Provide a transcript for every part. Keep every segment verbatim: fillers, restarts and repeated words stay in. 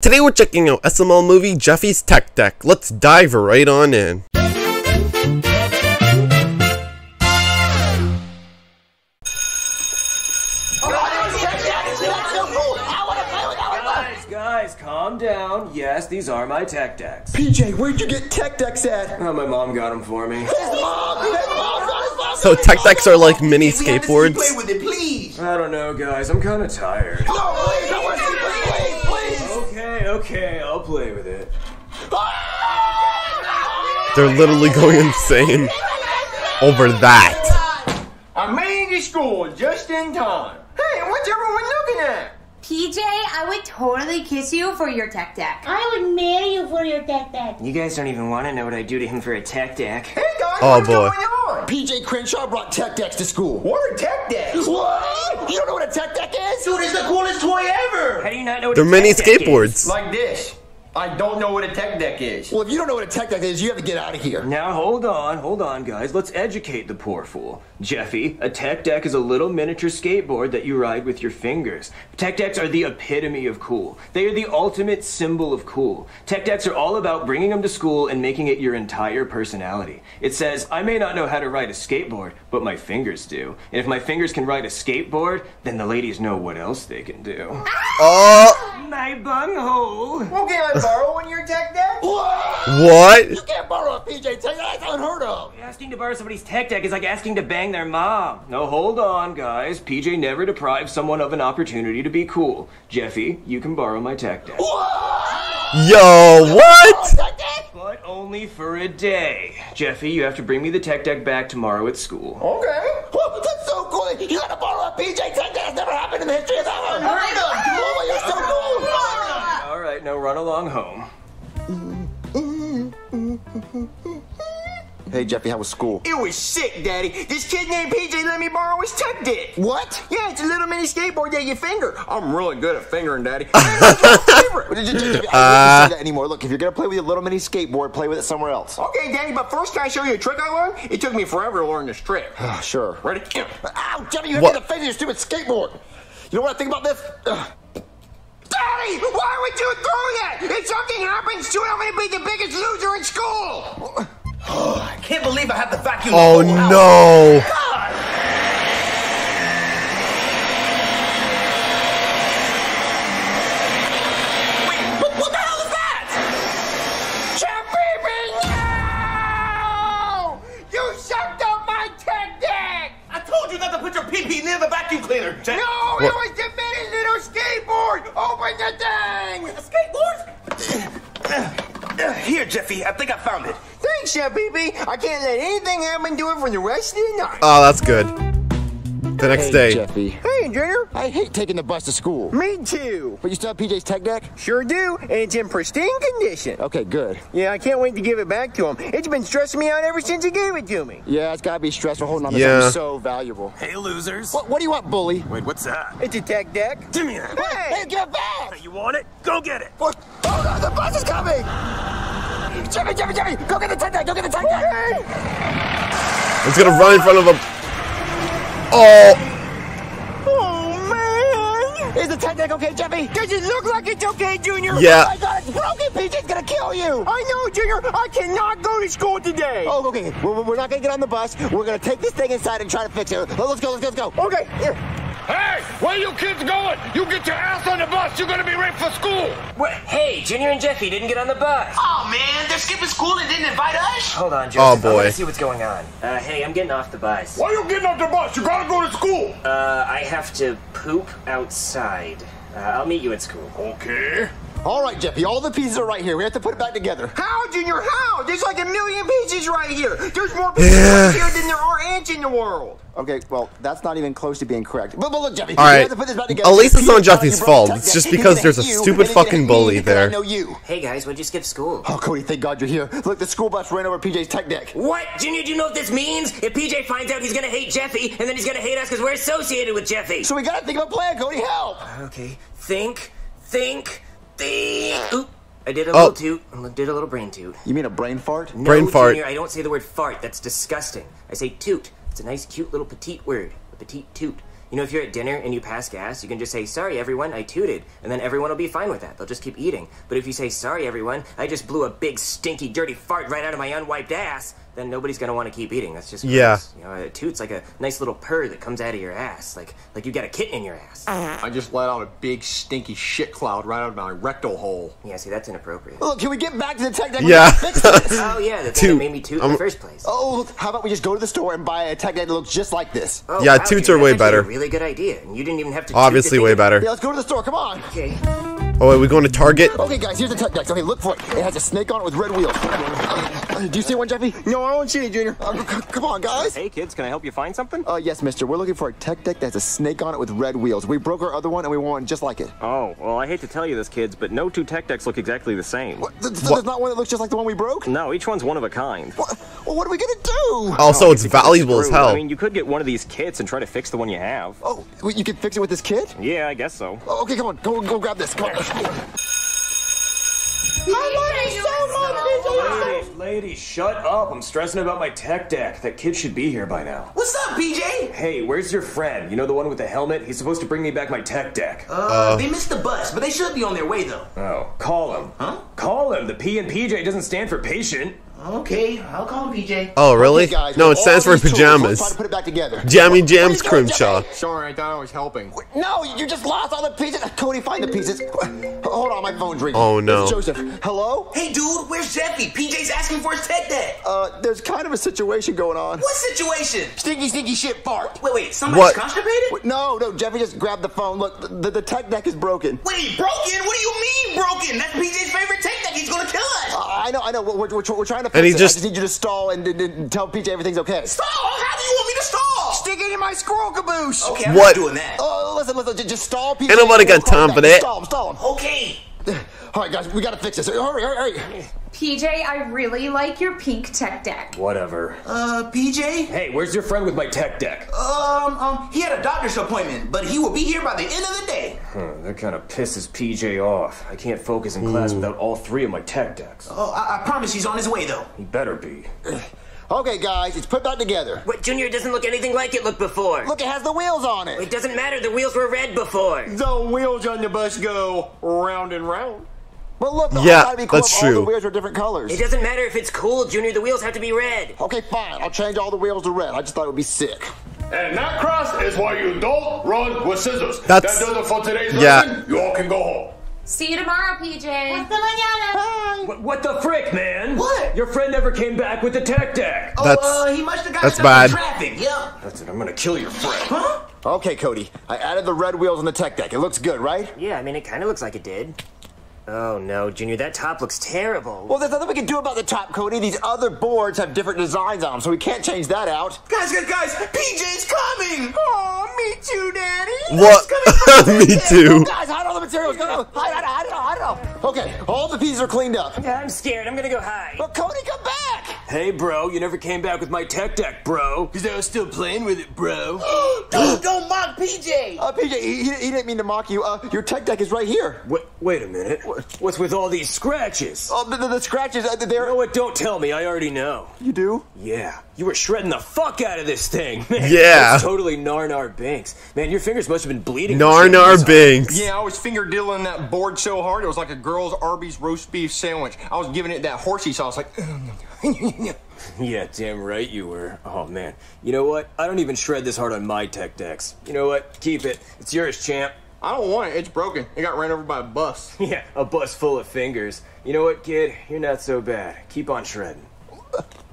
Today we're checking out S M L movie Jeffy's Tech Deck. Let's dive right on in. Guys, guys, calm down. Yes, these are my Tech Decks. P J, where'd you get Tech Decks at? Oh, my mom got them for me. His mom! His mom! Not his mom! So Tech Decks are like mini skateboards. Play with it, please. I don't know, guys. I'm kind of tired. No, please, I want to see play. Okay, okay, I'll play with it. They're literally going insane over that. I made it score just in time. Hey, what's everyone looking at? P J, I would totally kiss you for your Tech Deck. I would marry you for your Tech Deck. You guys don't even want to know what I do to him for a Tech Deck. Hey guys, oh, what's boy. going on? P J Crenshaw brought Tech Decks to school. What are Tech Decks? What? You don't know what a Tech Deck is? Dude, it's the coolest toy ever. How do you not know what They're a Tech Deck is? They're mini skateboards. Like this. I don't know what a Tech Deck is. Well, if you don't know what a Tech Deck is, you have to get out of here. Now, hold on, hold on, guys. Let's educate the poor fool. Jeffy, a Tech Deck is a little miniature skateboard that you ride with your fingers. Tech Decks are the epitome of cool. They are the ultimate symbol of cool. Tech Decks are all about bringing them to school and making it your entire personality. It says, I may not know how to ride a skateboard, but my fingers do. And if my fingers can ride a skateboard, then the ladies know what else they can do. Oh! My bunghole. Okay, I'm borrowing your Tech Deck? What? What? You can't borrow a P J Tech Deck. That's unheard of. Asking to borrow somebody's Tech Deck is like asking to bang their mom. No, hold on, guys. P J never deprives someone of an opportunity to be cool. Jeffy, you can borrow my Tech Deck. What? Yo, what? But only for a day. Jeffy, you have to bring me the Tech Deck back tomorrow at school. Okay. Well, that's so cool. You gotta borrow a P J Tech Deck. That's never happened in the history of the world. Hurry up. Oh, you're so cool. All right, now run along home. Hey, Jeffy, how was school? It was sick, Daddy. This kid named P J let me borrow his Tech Deck. What? Yeah, it's a little mini skateboard that you finger. I'm really good at fingering, Daddy. I didn't say that anymore. Look, if you're going to play with a little mini skateboard, play with it somewhere else. Okay, Daddy, but first can I show you a trick I learned? It took me forever to learn this trick. Oh, sure. Ready? Ow, Jeffy, you hit me in the face of your stupid skateboard. You know what I think about this? Ugh. Daddy, why would you throw that? If something happens to it, I'm going to be the biggest loser in school. Oh, I can't believe I have to vacuum. Oh no! God. Wait, what, what the hell is that? Jeffy, no! You sucked up my Tech Deck! I told you not to put your pee-pee near the vacuum cleaner, Jeff. No, what? It was the mini little skateboard. Open the thing. The skateboard? Here, Jeffy. I think I found it. Thanks, Chef B B. I can't let anything happen to it for the rest of the night. Oh, that's good. The next hey, day. Jeffy. Hey, Junior. I hate taking the bus to school. Me too. But you still have P J's Tech Deck? Sure do, and it's in pristine condition. Okay, good. Yeah, I can't wait to give it back to him. It's been stressing me out ever since he gave it to me. Yeah, it's gotta be stressful holding on to yeah. something so valuable. Hey, losers. What, what do you want, bully? Wait, what's that? It's a Tech Deck. Give me that. Hey, hey get back. Hey, you want it? Go get it. What? Oh, no, the bus is coming. Jeffy, Jeffy, Jeffy! Go get the Tech Deck! Go get the Tech Deck! It's gonna run in front of him. Oh! Oh man! Is the Tech Deck okay, Jeffy? Does it look like it's okay, Junior? Yeah. Oh my God, it's broken. P J's gonna kill you. I know, Junior. I cannot go to school today. Oh, okay. We're, we're not gonna get on the bus. We're gonna take this thing inside and try to fix it. Let's go. Let's go. Let's go. Okay. Here. Hey, where are you kids going? You get your ass on the bus. You're going to be late for school. What? Hey, Junior and Jeffy didn't get on the bus. Oh, man, they're skipping school and didn't invite us? Hold on, Joseph. Oh, boy. Let's see what's going on. Uh, hey, I'm getting off the bus. Why are you getting off the bus? You got to go to school. Uh, I have to poop outside. Uh, I'll meet you at school. Okay. All right, Jeffy, all the pieces are right here. We have to put it back together. How, Junior, how? There's like a million pieces right here. There's more pieces right here than there are ants in the world. Okay, well, that's not even close to being correct. But, but look, Jeffy, all right. We have to put this back together. At least it's not Jeffy's fault. It's just because there's a stupid fucking bully there. Hey, guys, why'd you skip school? Oh, Cody, thank God you're here. Look, the school bus ran over P J's Tech Deck. What? Junior, do you know what this means? If P J finds out, he's going to hate Jeffy, and then he's going to hate us because we're associated with Jeffy. So we got to think of a plan, Cody, help. Okay, think, think. Oop, I did a oh. little toot. I did a little brain toot. You mean a brain fart? No, brain fart. Junior, I don't say the word fart. That's disgusting. I say toot. It's a nice, cute little petite word. A petite toot. You know, if you're at dinner and you pass gas, you can just say, sorry, everyone, I tooted. And then everyone will be fine with that. They'll just keep eating. But if you say, sorry, everyone, I just blew a big, stinky, dirty fart right out of my unwiped ass, then nobody's going to want to keep eating. That's just gross. Yeah. You know, a toot's like a nice little purr that comes out of your ass, like like you got a kitten in your ass. I just let out a big, stinky shit cloud right out of my rectal hole. Yeah, see, that's inappropriate. Oh, can we get back to the Tech Deck? Yeah. Oh, yeah, the thing that made me toot I'm... in the first place. Oh, how about we just go to the store and buy a Tech Deck that looks just like this? Oh, yeah, wow, toots dude, are way better. A really good idea, and you didn't even have to. Obviously, way better. Yeah, let's go to the store. Come on. Okay. Oh, are we going to Target? Okay, guys, here's the Tech Deck. Okay, look for it. It has a snake on it with red wheels. Do you see one, Jeffy? No, I don't see any, Junior. Uh, come on, guys. Hey, kids, can I help you find something? Uh, yes, mister. We're looking for a Tech Deck that has a snake on it with red wheels. We broke our other one, and we want one just like it. Oh, well, I hate to tell you this, kids, but no two Tech Decks look exactly the same. What? So what? There's not one that looks just like the one we broke? No, each one's one of a kind. What? Well, what are we gonna do? Also, no, it's valuable as hell. I mean, you could get one of these kits and try to fix the one you have. Oh, you could fix it with this kit? Yeah, I guess so. Oh, okay, come on. Go, go grab this. Come on. I love it so much, P J. Ladies, ladies, shut up. I'm stressing about my Tech Deck. That kid should be here by now. What's up, P J? Hey, where's your friend? You know, the one with the helmet? He's supposed to bring me back my Tech Deck. Uh, uh. They missed the bus, but they should be on their way, though. Oh, call him. Huh? Call him. The P in P J doesn't stand for patient. Okay, I'll call him P J. Oh, really? Okay, guys, no, it stands for pajamas. Try to put it back together. Jammy Jams Crenshaw. Sorry, I thought I was helping. Wait, no, you just lost all the pieces. Cody, find the pieces. Hold on, my phone's ringing. Oh, no. It's Joseph. Hello? Hey, dude, where's Jeffy? P J's asking for his Tech Deck. Uh, there's kind of a situation going on. What situation? Stinky, stinky shit fart. Wait, wait, somebody's what? constipated? Wait, no, no, Jeffy just grabbed the phone. Look, the, the, the Tech Deck is broken. Wait, broken? What do you mean broken? That's P J's favorite Tech Deck. He's gonna kill us. Uh, I know, I know. We're, we're, we're trying to. And he just, I just need you to stall and, and, and tell P J everything's okay. Stall? How do you want me to stall? Stick it in my squirrel caboose. Okay, I'm what? not doing that. Oh, listen, listen, just stall, P J. Ain't nobody got time for that. Stall him, stall him. Okay. All right, guys, we gotta fix this. Hurry, hurry, hurry. P J, I really like your pink Tech Deck. Whatever. Uh, P J? Hey, where's your friend with my Tech Deck? Um, um, he had a doctor's appointment, but he will be here by the end of the day. Huh, that kind of pisses P J off. I can't focus in class Ooh. without all three of my Tech Decks. Oh, I, I promise he's on his way, though. He better be. Okay, guys, it's put back together. What, Junior? It doesn't look anything like it looked before. Look, it has the wheels on it. It doesn't matter. The wheels were red before. The wheels on the bus go round and round. But look, the yeah, Ivy Club, that's true. all the wheels are different colors. It doesn't matter if it's cool, Junior. The wheels have to be red. Okay, fine. I'll change all the wheels to red. I just thought it would be sick. And that, cross, is why you don't run with scissors. That's... That does it for today's yeah. lesson. You all can go home. See you tomorrow, P J. Hasta mañana. Bye. What, what the frick, man? What? Your friend never came back with the Tech Deck. Oh, that's, uh, he must have got stuck in traffic. Yeah. That's it. I'm gonna kill your friend. Huh? Okay, Cody. I added the red wheels on the Tech Deck. It looks good, right? Yeah. I mean, it kind of looks like it did. Oh, no, Junior, that top looks terrible. Well, there's nothing we can do about the top, Cody. These other boards have different designs on them, so we can't change that out. Guys, guys, guys, P J's coming! Oh, me too, Daddy. What? me too. Oh, guys, hide all the materials. Go, go. Hide, hide, hide it all, hide it all. Okay, all the pieces are cleaned up. Yeah, I'm scared. I'm going to go hide. But, Cody, come back! Hey, bro, you never came back with my Tech Deck, bro. Because I was still playing with it, bro. don't, don't mock P J. Uh, P J, he, he didn't mean to mock you. Uh, your Tech Deck is right here. Wait, wait a minute. What? What's with all these scratches? Oh, the, the, the scratches, uh, they're... You know what, don't tell me, I already know. You do? Yeah. You were shredding the fuck out of this thing, man. Yeah. It's totally Narnar Banks. Man, your fingers must have been bleeding. Narnar Banks. Yeah, I was finger-dilling that board so hard, it was like a girl's Arby's roast beef sandwich. I was giving it that horsey sauce, like... Yeah, damn right you were. Oh, man. You know what? I don't even shred this hard on my Tech Decks. You know what? Keep it. It's yours, champ. I don't want it. It's broken. It got ran over by a bus. Yeah, a bus full of fingers. You know what, kid? You're not so bad. Keep on shredding.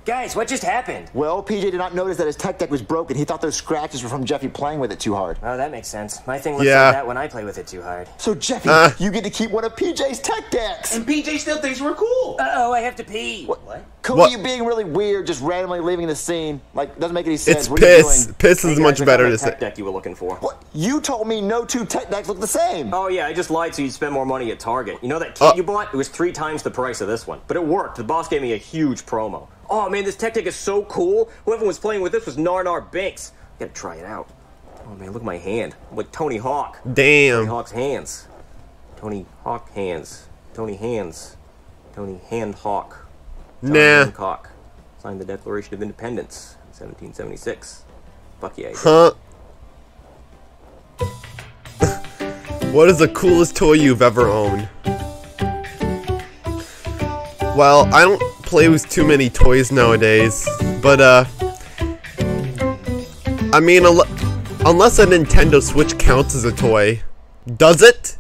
Guys, what just happened? Well, P J did not notice that his Tech Deck was broken. He thought those scratches were from Jeffy playing with it too hard. Oh, that makes sense. My thing looks yeah. like that when I play with it too hard. So, Jeffy, uh, you get to keep one of P J's Tech Decks. And P J still thinks we're cool. Uh-oh, I have to pee. What? what? Cody, what? you being really weird, just randomly leaving the scene. Like, doesn't make any sense. It's what piss. Are you doing? Piss is hey, much guys, better to say. Tech Deck you were looking for. What? You told me no two Tech Decks look the same. Oh, yeah, I just lied so you'd spend more money at Target. You know that kit uh, you bought? It was three times the price of this one. But it worked. The boss gave me a huge promo. Oh, man, this Tech Deck is so cool. Whoever was playing with this was Narnar Banks. I gotta try it out. Oh, man, look at my hand. I'm like Tony Hawk. Damn. Tony Hawk's hands. Tony Hawk hands. Tony hands. Tony hand hawk. Tony nah. Hancock. Signed the Declaration of Independence in seventeen seventy-six. Fuck yeah. I did. Huh. What is the coolest toy you've ever owned? Well, I don't play with too many toys nowadays, but uh, I mean, unless a Nintendo Switch counts as a toy, does it?